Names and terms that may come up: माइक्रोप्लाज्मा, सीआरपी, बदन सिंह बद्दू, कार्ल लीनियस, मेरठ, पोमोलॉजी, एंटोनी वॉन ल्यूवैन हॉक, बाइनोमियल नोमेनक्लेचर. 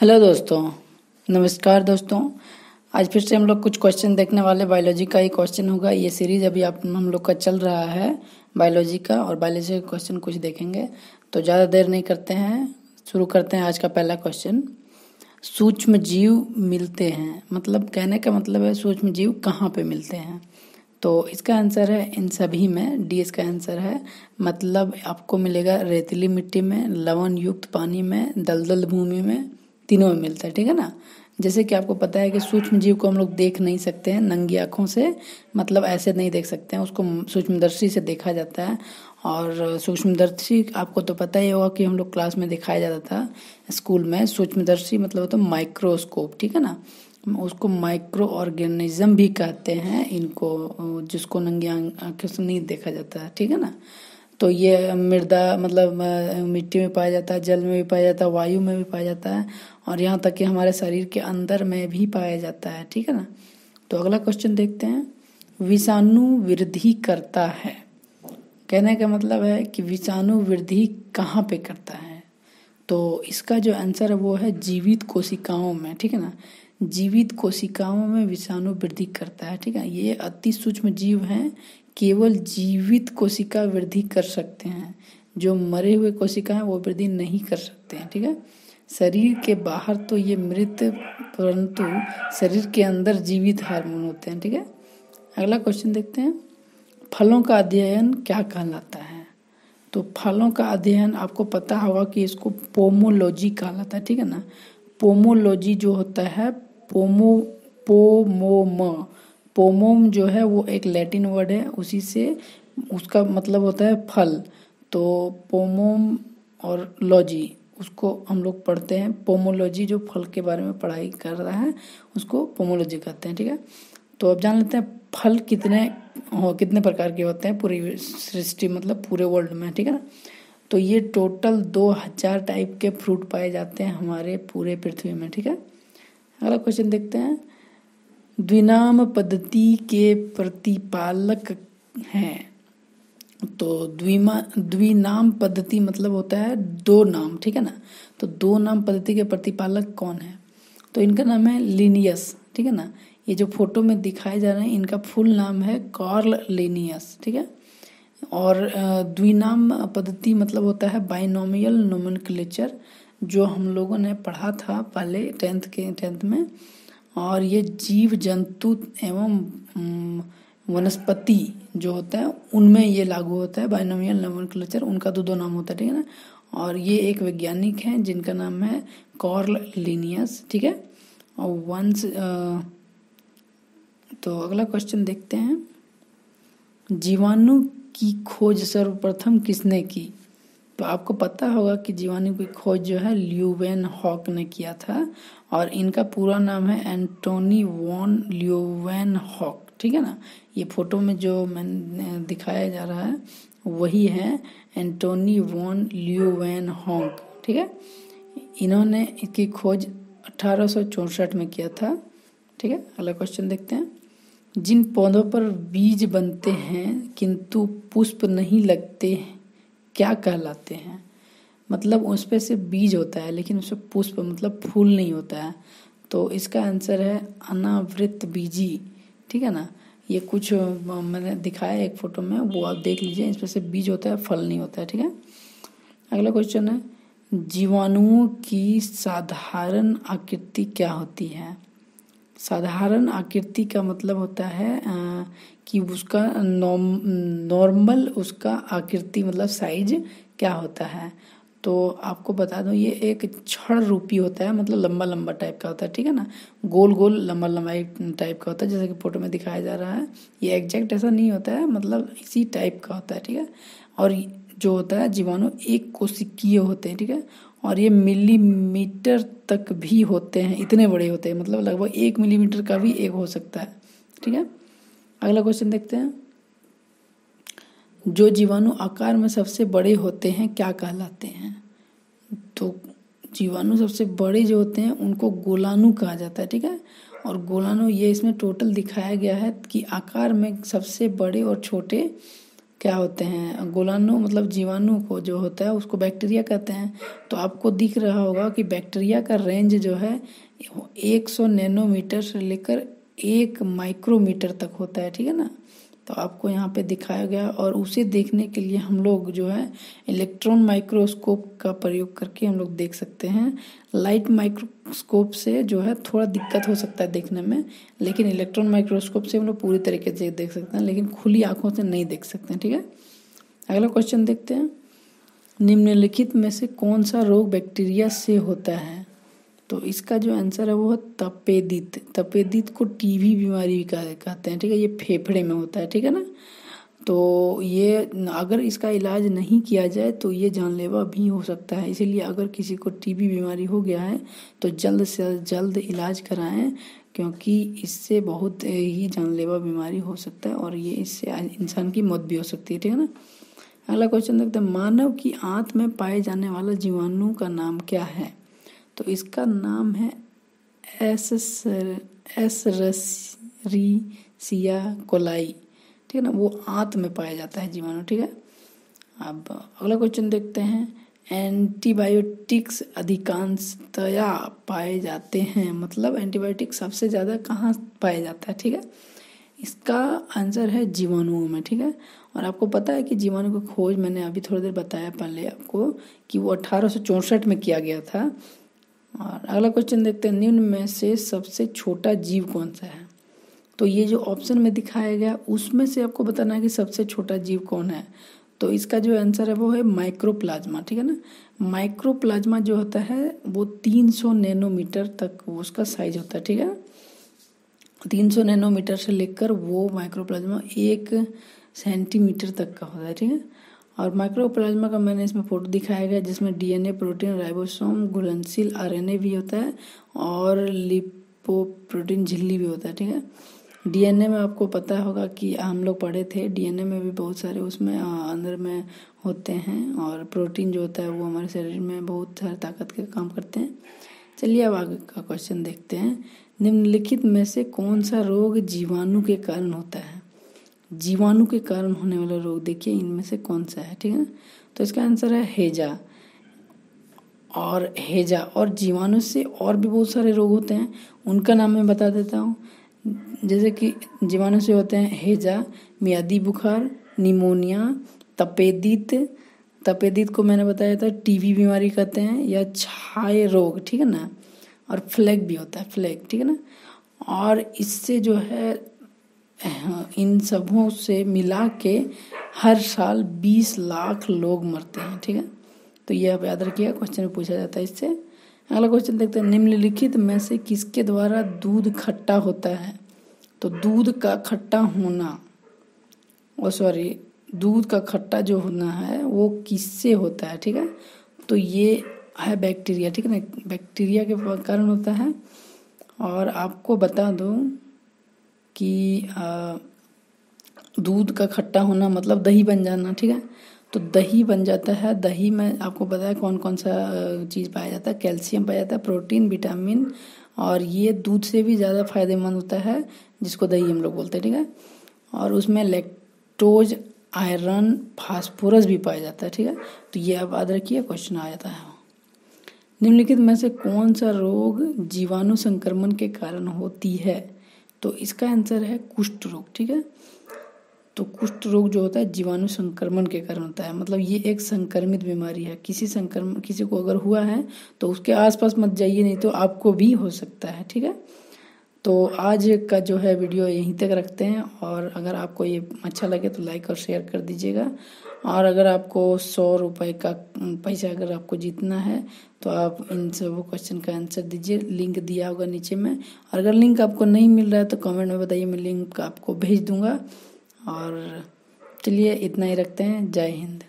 Hello दोस्तों, नमस्कार दोस्तों। आज फिर से हम लोग कुछ क्वेश्चन देखने वाले, बायोलॉजी का ही क्वेश्चन होगा। ये सीरीज अभी आप हम लोग का चल रहा है बायोलॉजी का, और बायोलॉजी का क्वेश्चन कुछ देखेंगे। तो ज़्यादा देर नहीं करते हैं, शुरू करते हैं। आज का पहला क्वेश्चन, सूक्ष्म जीव मिलते हैं, मतलब कहने का मतलब है सूक्ष्म जीव कहाँ पर मिलते हैं। तो इसका आंसर है इन सभी में, डी इसका आंसर है। मतलब आपको मिलेगा रेतीली मिट्टी में, लवण युक्त पानी में, दलदल भूमि में, तीनों में मिलता है, ठीक है ना। जैसे कि आपको पता है कि सूक्ष्म जीव को हम लोग देख नहीं सकते हैं नंगी आँखों से, मतलब ऐसे नहीं देख सकते हैं, उसको सूक्ष्मदर्शी से देखा जाता है। और सूक्ष्मदर्शी आपको तो पता ही होगा कि हम लोग क्लास में दिखाया जाता था स्कूल में। सूक्ष्मदर्शी मतलब होता है माइक्रोस्कोप, ठीक है ना। उसको माइक्रो ऑर्गेनिज्म भी कहते हैं इनको, जिसको नंगी आँखों से नहीं देखा जाता है, ठीक है ना। तो ये मृदा मतलब मिट्टी में पाया जाता है, जल में भी पाया जाता है, वायु में भी पाया जाता है, और यहाँ तक कि हमारे शरीर के अंदर में भी पाया जाता है, ठीक है ना। तो अगला क्वेश्चन देखते हैं, विषाणु वृद्धि करता है। कहने का मतलब है कि विषाणु वृद्धि कहाँ पे करता है। तो इसका जो आंसर है वो है जीवित कोशिकाओं में, ठीक है ना। जीवित कोशिकाओं में विषाणु वृद्धि करता है, ठीक है। ये अति सूक्ष्म जीव हैं, केवल जीवित कोशिका वृद्धि कर सकते हैं, जो मरे हुए कोशिका हैं वो वृद्धि नहीं कर सकते हैं, ठीक है। शरीर के बाहर तो ये मृत, परंतु शरीर के अंदर जीवित हार्मोन होते हैं, ठीक है। अगला क्वेश्चन देखते हैं, फलों का अध्ययन क्या कहलाता है। तो फलों का अध्ययन आपको पता होगा कि इसको पोमोलॉजी कहलाता है, ठीक है ना। पोमोलॉजी जो होता है, पोमोम जो है वो एक लैटिन वर्ड है, उसी से उसका मतलब होता है फल। तो पोमोम और लॉजी उसको हम लोग पढ़ते हैं। पोमोलॉजी जो फल के बारे में पढ़ाई कर रहा है उसको पोमोलॉजी कहते हैं, ठीक है। तो अब जान लेते हैं फल कितने प्रकार के होते हैं पूरी सृष्टि, मतलब पूरे वर्ल्ड में, ठीक है ना। तो ये टोटल 2000 टाइप के फ्रूट पाए जाते हैं हमारे पूरे पृथ्वी में, ठीक है। अगला क्वेश्चन देखते हैं, द्विनाम पद्धति के प्रतिपालक हैं। तो द्विनाम पद्धति मतलब होता है दो नाम, ठीक है ना। तो दो नाम पद्धति के प्रतिपालक कौन है। तो इनका नाम है लीनियस, ठीक है ना। ये जो फोटो में दिखाए जा रहे हैं इनका फुल नाम है कार्ल लीनियस, ठीक है। और द्विनाम पद्धति मतलब होता है बाइनोमियल नोमेनक्लेचर, जो हम लोगों ने पढ़ा था पहले टेंथ में। और ये जीव जंतु एवं वनस्पति जो होता है उनमें ये लागू होता है बाइनोमियल नोमेनक्लेचर, उनका दो नाम होता है, ठीक है ना। और ये एक वैज्ञानिक हैं जिनका नाम है कार्ल लीनियस, ठीक है। और तो अगला क्वेश्चन देखते हैं, जीवाणु की खोज सर्वप्रथम किसने की। तो आपको पता होगा कि जीवाणु की खोज जो है ल्यूवैन हॉक ने किया था, और इनका पूरा नाम है एंटोनी वॉन ल्यूवैन हॉक, ठीक है ना। ये फोटो में जो मैंने दिखाया जा रहा है वही है एंटोनी वॉन ल्यूवैन हॉक, ठीक है। इन्होंने इसकी खोज 1864 में किया था, ठीक है। अगला क्वेश्चन देखते हैं, जिन पौधों पर बीज बनते हैं किंतु पुष्प नहीं लगते क्या कहलाते हैं। मतलब उस पर से बीज होता है लेकिन उसमें पुष्प मतलब फूल नहीं होता है। तो इसका आंसर है अनावृत बीजी, ठीक है ना। ये कुछ मैंने दिखाया एक फोटो में, वो आप देख लीजिए। इसमें से बीज होता है, फल नहीं होता है, ठीक है। अगला क्वेश्चन है, जीवाणुओं की साधारण आकृति क्या होती है। साधारण आकृति का मतलब होता है कि उसका नॉर्मल उसका आकृति मतलब साइज क्या होता है। तो आपको बता दूं ये एक छड़ रूपी होता है, मतलब लंबा लंबा टाइप का होता है, ठीक है ना। गोल गोल लंबा लंबा टाइप का होता है, जैसे कि फोटो में दिखाया जा रहा है। ये एग्जैक्ट ऐसा नहीं होता है, मतलब इसी टाइप का होता है, ठीक है। और जो होता है जीवाणु एक कोशिकीय होते हैं, ठीक है। और ये मिलीमीटर तक भी होते हैं, इतने बड़े होते हैं, मतलब लगभग 1 मिलीमीटर का भी एक हो सकता है, ठीक है। अगला क्वेश्चन देखते हैं, जो जीवाणु आकार में सबसे बड़े होते हैं क्या कहलाते हैं। तो जीवाणु सबसे बड़े जो होते हैं उनको गोलाणु कहा जाता है, ठीक है। और गोलाणु ये इसमें टोटल दिखाया गया है कि आकार में सबसे बड़े और छोटे क्या होते हैं, गोलाणु मतलब जीवाणु को जो होता है उसको बैक्टीरिया कहते हैं। तो आपको दिख रहा होगा कि बैक्टीरिया का रेंज जो है 100 नैनोमीटर से लेकर 1 माइक्रोमीटर तक होता है, ठीक है ना। तो आपको यहाँ पे दिखाया गया, और उसे देखने के लिए हम लोग जो है इलेक्ट्रॉन माइक्रोस्कोप का प्रयोग करके हम लोग देख सकते हैं। लाइट माइक्रोस्कोप से जो है थोड़ा दिक्कत हो सकता है देखने में, लेकिन इलेक्ट्रॉन माइक्रोस्कोप से हम लोग पूरी तरीके से देख सकते हैं, लेकिन खुली आँखों से नहीं देख सकते हैं, ठीक है। अगला क्वेश्चन देखते हैं, निम्नलिखित में से कौन सा रोग बैक्टीरिया से होता है। तो इसका जो आंसर है वो है तपेदिक। तपेदिक को टीबी बीमारी भी कहते हैं, ठीक है। ये फेफड़े में होता है, ठीक है ना। तो ये अगर इसका इलाज नहीं किया जाए तो ये जानलेवा भी हो सकता है, इसीलिए अगर किसी को टीबी बीमारी हो गया है तो जल्द से जल्द इलाज कराएं, क्योंकि इससे बहुत ही जानलेवा बीमारी हो सकता है और ये इससे इंसान की मौत भी हो सकती है, ठीक है ना। अगला क्वेश्चन देखते हैं, मानव की आंत में पाए जाने वाला जीवाणु का नाम क्या है। तो इसका नाम है एसरसिया कोलाई, ठीक है ना। वो आंत में पाया जाता है जीवाणु, ठीक है। अब अगला क्वेश्चन देखते हैं, एंटीबायोटिक्स अधिकांशतया पाए जाते हैं, मतलब एंटीबायोटिक्स सबसे ज़्यादा कहाँ पाया जाता है, ठीक है। इसका आंसर है जीवाणुओं में, ठीक है। और आपको पता है कि जीवाणु की खोज मैंने अभी थोड़ी देर बताया पहले आपको कि वो 1864 में किया गया था। और अगला क्वेश्चन देखते हैं, निम्न में से सबसे छोटा जीव कौन सा है। तो ये जो ऑप्शन में दिखाया गया उसमें से आपको बताना है कि सबसे छोटा जीव कौन है। तो इसका जो आंसर है वो है माइक्रोप्लाज्मा, ठीक है ना। माइक्रोप्लाज्मा जो होता है वो 300 नैनोमीटर तक उसका साइज होता है, ठीक है। 300 नैनोमीटर से लेकर वो माइक्रोप्लाज्मा 1 सेंटीमीटर तक का होता है, ठीक है। और माइक्रोप्लाज्मा का मैंने इसमें फोटो दिखाया गया, जिसमें डीएनए, प्रोटीन, राइबोसोम, घुलनशील आरएनए भी होता है और लिपोप्रोटीन झिल्ली भी होता है, ठीक है। डीएनए में आपको पता होगा कि हम लोग पढ़े थे, डीएनए में भी बहुत सारे उसमें अंदर में होते हैं, और प्रोटीन जो होता है वो हमारे शरीर में बहुत सारी ताकत के काम करते हैं। चलिए अब आगे का क्वेश्चन देखते हैं, निम्नलिखित में से कौन सा रोग जीवाणु के कारण होता है। जीवाणु के कारण होने वाला रोग देखिए इनमें से कौन सा है, ठीक है। तो इसका आंसर है हैजा। और हैजा और जीवाणु से और भी बहुत सारे रोग होते हैं, उनका नाम मैं बता देता हूँ। जैसे कि जीवाणु से होते हैं हैजा, मियादी बुखार, निमोनिया, तपेदित। तपेदित को मैंने बताया था टीबी बीमारी कहते हैं, या छाये रोग, ठीक है ना। और फ्लैग भी होता है, फ्लैग, ठीक है ना। और इससे जो है इन सबों से मिला के हर साल 20 लाख लोग मरते हैं, ठीक है। तो ये आप याद रखिएगा, क्वेश्चन में पूछा जाता है इससे। अगला क्वेश्चन देखते हैं, निम्नलिखित में से किसके द्वारा दूध खट्टा होता है। तो दूध का खट्टा होना दूध का खट्टा जो होना है वो किससे होता है, ठीक है। तो ये है बैक्टीरिया, ठीक है ना। बैक्टीरिया के कारण होता है। और आपको बता दूँ कि दूध का खट्टा होना मतलब दही बन जाना, ठीक है। तो दही बन जाता है, दही में आपको पता है कौन कौन सा चीज़ पाया जाता है, कैल्शियम पाया जाता है, प्रोटीन, विटामिन, और ये दूध से भी ज़्यादा फायदेमंद होता है, जिसको दही हम लोग बोलते हैं, ठीक है। और उसमें लैक्टोज, आयरन, फास्फोरस भी पाया जाता है, ठीक है। तो ये आप याद रखिए, क्वेश्चन आ जाता है। निम्नलिखित में से कौन सा रोग जीवाणु संक्रमण के कारण होती है। तो इसका आंसर है कुष्ठ रोग, ठीक है। तो कुष्ठ रोग जो होता है जीवाणु संक्रमण के कारण होता है, मतलब ये एक संक्रमित बीमारी है। किसी को अगर हुआ है तो उसके आसपास मत जाइए, नहीं तो आपको भी हो सकता है, ठीक है। तो आज का जो है वीडियो यहीं तक रखते हैं, और अगर आपको ये अच्छा लगे तो लाइक और शेयर कर दीजिएगा। और अगर आपको 100 रुपये का पैसा अगर आपको जीतना है तो आप इन सब क्वेश्चन का आंसर दीजिए, लिंक दिया होगा नीचे में। और अगर लिंक आपको नहीं मिल रहा है तो कमेंट में बताइए, मैं लिंक आपको भेज दूंगा। और चलिए इतना ही रखते हैं, जय हिंद।